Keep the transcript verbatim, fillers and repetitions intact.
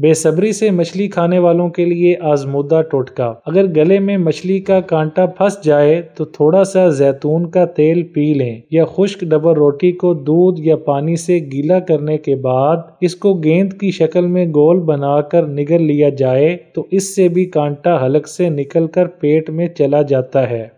बेसब्री से मछली खाने वालों के लिए आजमूदा टोटका। अगर गले में मछली का कांटा फंस जाए तो थोड़ा सा जैतून का तेल पी लें या खुश्क डबल रोटी को दूध या पानी से गीला करने के बाद इसको गेंद की शक्ल में गोल बनाकर निगल लिया जाए तो इससे भी कांटा हलक से निकलकर पेट में चला जाता है।